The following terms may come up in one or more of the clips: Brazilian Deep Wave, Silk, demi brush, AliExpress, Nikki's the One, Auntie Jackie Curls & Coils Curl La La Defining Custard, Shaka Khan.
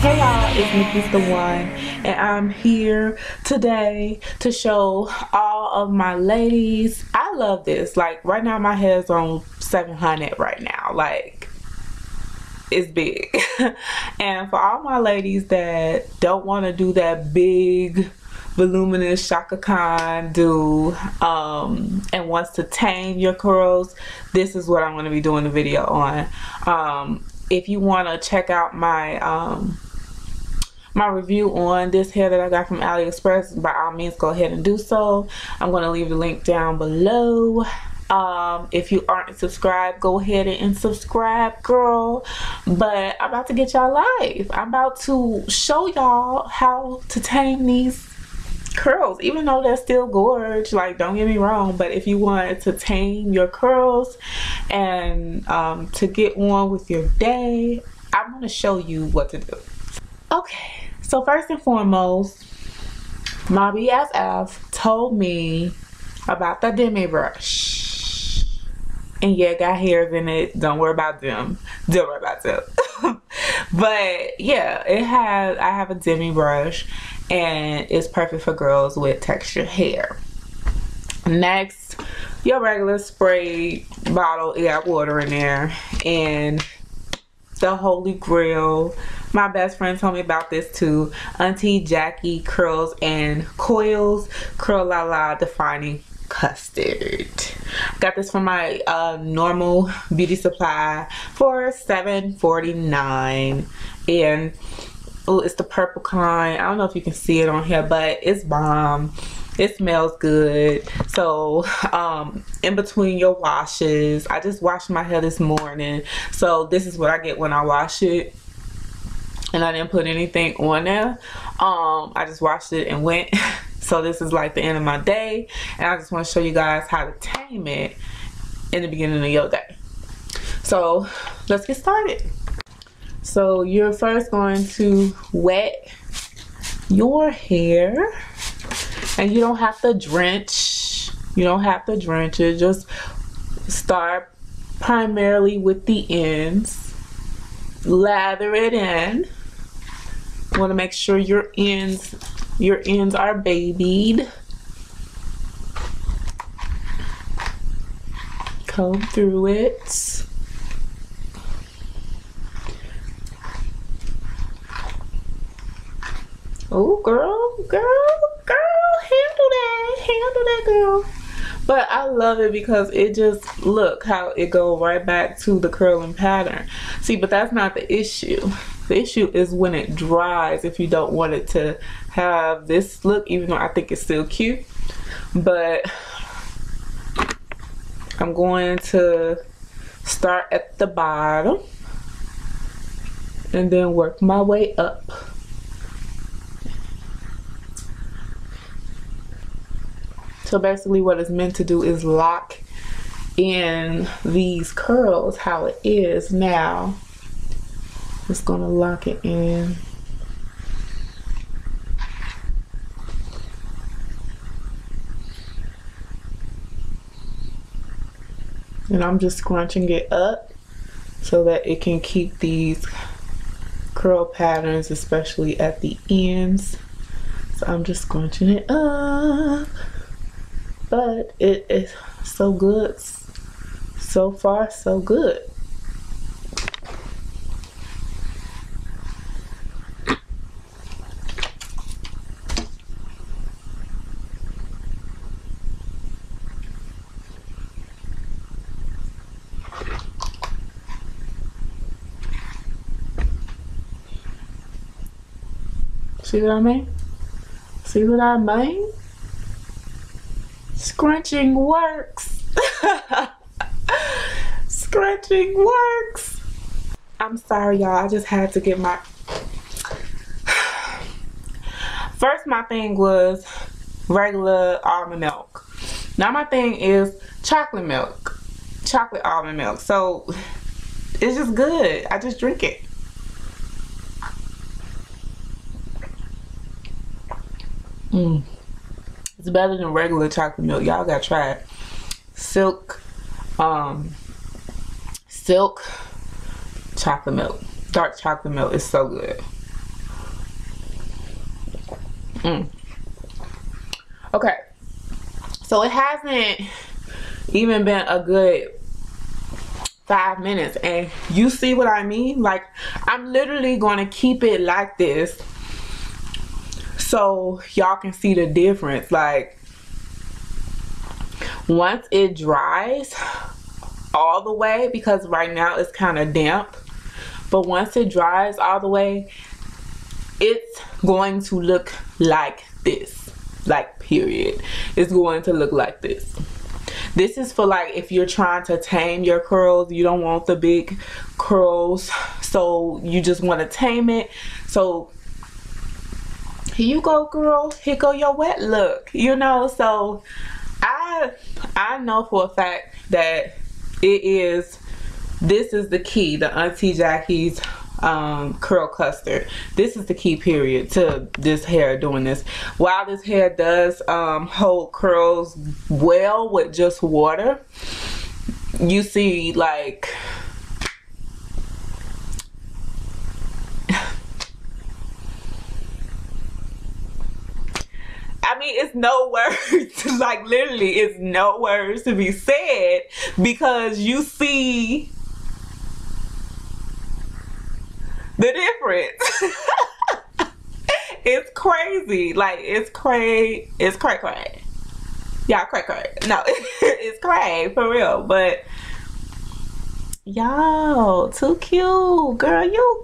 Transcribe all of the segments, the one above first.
Hey y'all, it's Nikki's the One, and I'm here today to show all of my ladies. I love this. Like right now, my hair's on 700 right now. Like it's big. And for all my ladies that don't want to do that big, voluminous Shaka Khan do and wants to tame your curls, this is what I'm going to be doing the video on. If you want to check out my my review on this hair that I got from AliExpress, by all means go ahead and do so. I'm going to leave the link down below. If you aren't subscribed, go ahead and subscribe, girl. But I'm about to get y'all live. I'm about to show y'all how to tame these curls, even though they're still gorge, like don't get me wrong, but if you want to tame your curls and to get on with your day, I'm going to show you what to do. Okay, so first and foremost, my BFF told me about the demi brush, and yeah, it got hairs in it, don't worry about them, don't worry about them. But yeah, I have a demi brush, and it's perfect for girls with textured hair. Next, your regular spray bottle, it got water in there, and the holy grail, my best friend told me about this too, Auntie Jackie Curls and Coils Curl La La Defining Custard. Got this from my normal beauty supply for $7.49, and oh, it's the purple kind. I don't know if you can see it on here, but it's bomb. It smells good. So in between your washes, I just washed my hair this morning, so this is what I get when I wash it, and I didn't put anything on there. I just washed it and went. So this is like the end of my day, and I just want to show you guys how to tame it in the beginning of your day. So let's get started. So you're first going to wet your hair, and you don't have to drench. You don't have to drench it. Just start primarily with the ends. Lather it in. You want to make sure your ends are babied. Comb through it. Oh, girl, handle that, girl. But I love it because it just, look how it go right back to the curling pattern. See, but that's not the issue. The issue is when it dries, if you don't want it to have this look, even though I think it's still cute. But I'm going to start at the bottom and then work my way up. So basically what it's meant to do is lock in these curls how it is now. It's gonna lock it in. And I'm just scrunching it up so that it can keep these curl patterns, especially at the ends. So I'm just scrunching it up. But it is so good. So far, so good. See what I mean? See what I mean? Scrunching works. Scrunching works. I'm sorry y'all, I just had to get my first, my thing was regular almond milk. Now my thing is chocolate milk, chocolate almond milk. So it's just good. I just drink it. It's better than regular chocolate milk. Y'all gotta try it. Silk, silk chocolate milk. Dark chocolate milk is so good. Okay, so it hasn't even been a good 5 minutes, and you see what I mean? Like, I'm literally going to keep it like this so y'all can see the difference. Like, once it dries all the way, because right now it's kind of damp, but once it dries all the way, it's going to look like this. Like, period. It's going to look like this. This is for, like, if you're trying to tame your curls, you don't want the big curls, so you just want to tame it. So here you go, girl, here go your wet look, you know. So I know for a fact that it is, this is the key, the Auntie Jackie's curl custard. This is the key, period, to this hair doing this. While this hair does hold curls well with just water, you see, like, I mean, it's no words. Like, literally, it's no words to be said, because you see the difference. It's crazy. Like, it's cray. It's cray. Y'all cray. No, it's cray for real. But y'all, too cute, girl. You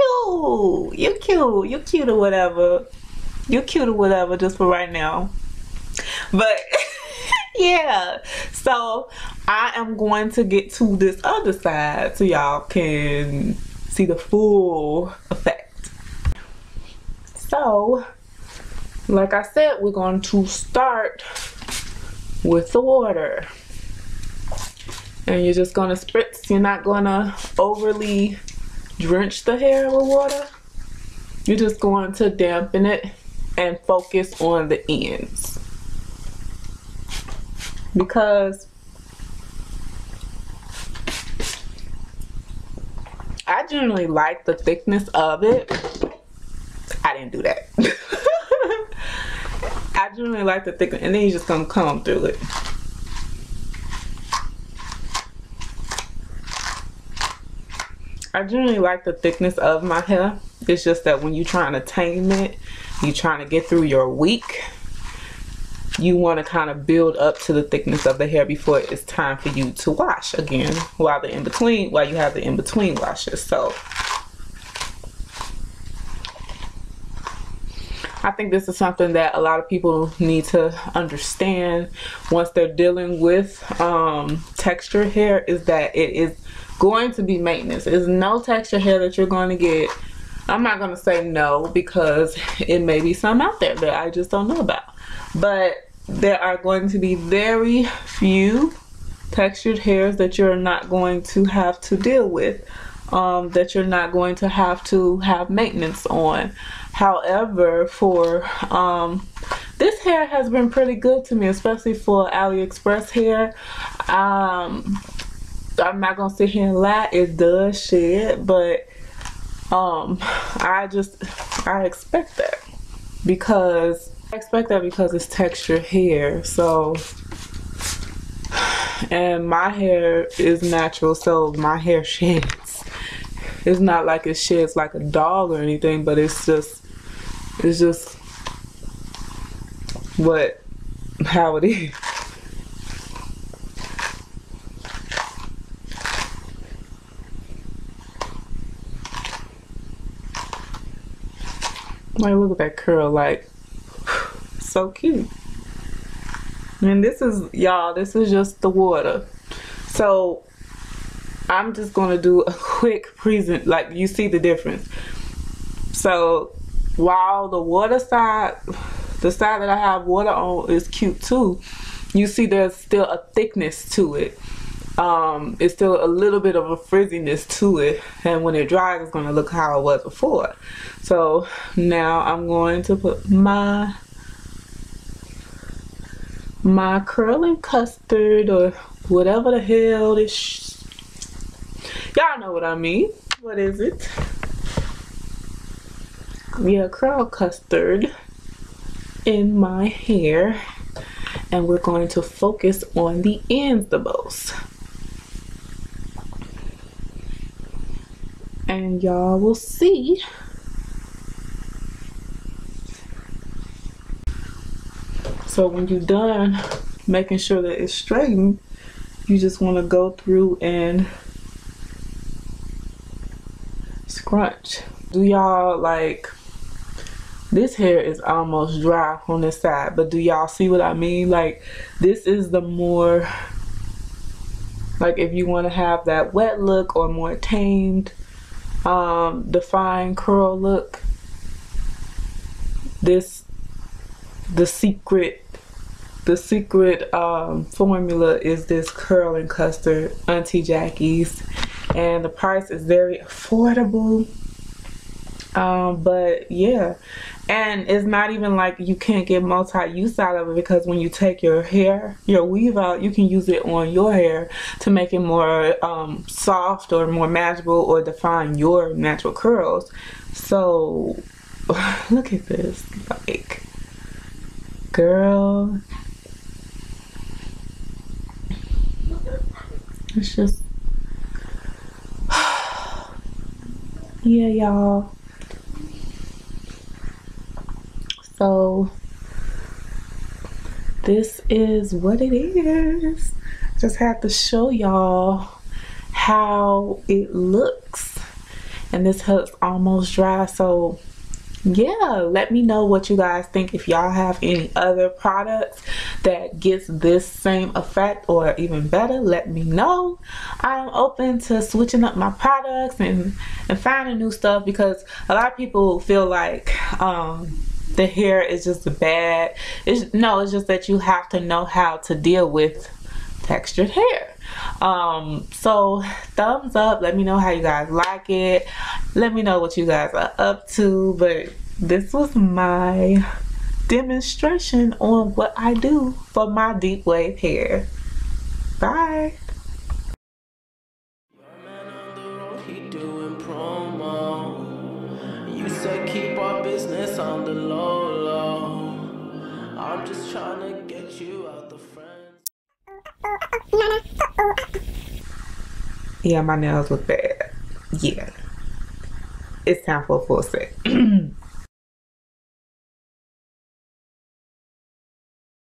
cute. You cute or whatever. You're cute or whatever, just for right now. But yeah, so I am going to get to this other side so y'all can see the full effect. So, like I said, we're going to start with the water, and you're just gonna spritz. You're not gonna overly drench the hair with water. You're just going to dampen it and focus on the ends, because I generally like the thickness of it. I didn't do that. I generally like the thickness, and then you're just gonna comb through it. I generally like the thickness of my hair. It's just that when you're trying to tame it, you're trying to get through your week, you want to kind of build up to the thickness of the hair before it's time for you to wash again, while the in-between, while you have the in-between washes. So I think this is something that a lot of people need to understand once they're dealing with texture hair, is that it is going to be maintenance. There's no texture hair that you're going to get. I'm not going to say no, because it may be some out there that I just don't know about. But there are going to be very few textured hairs that you're not going to have to deal with, that you're not going to have maintenance on. However, for this hair has been pretty good to me, especially for AliExpress hair. I'm not going to sit here and lie, it does shed, but I expect that, because it's textured hair. So, and my hair is natural, so my hair sheds. It's not like it sheds like a doll or anything, but it's just how it is. Like, look at that curl, like, so cute. And this is, y'all, this is just the water. So I'm just gonna do a quick present, like, you see the difference. So while the water side, the side that I have water on, is cute too, you see there's still a thickness to it. It's still a little bit of a frizziness to it, and when it dries, it's going to look how it was before. So now I'm going to put my curling custard, or whatever the hell this y'all know what I mean. What is it? Yeah, curl custard. in my hair, and we're going to focus on the ends the most. And y'all will see . So when you're done making sure that it's straightened, you just want to go through and scrunch. Do y'all like, this hair is almost dry on this side, but do y'all see what I mean? Like, this is the more, like, if you want to have that wet look or more tamed, defined curl look, this, the secret formula is this curl and custard, Auntie Jackie's, and the price is very affordable. But yeah, and it's not even like you can't get multi-use out of it, because when you take your hair, your weave out, you can use it on your hair to make it more soft or more manageable, or define your natural curls. So look at this, like, girl, it's just yeah, y'all. So this is what it is. Just had to show y'all how it looks, and this hair's almost dry. So yeah, let me know what you guys think, if y'all have any other products that gets this same effect or even better. Let me know. I'm open to switching up my products and finding new stuff, because a lot of people feel like the hair is just bad. It's just that you have to know how to deal with textured hair. So thumbs up, let me know how you guys like it, let me know what you guys are up to. But this was my demonstration on what I do for my deep wave hair. Bye. You said keep our business on the low low. I'm just trying to get you out the friend. Yeah, my nails look bad. Yeah, it's time for a full set.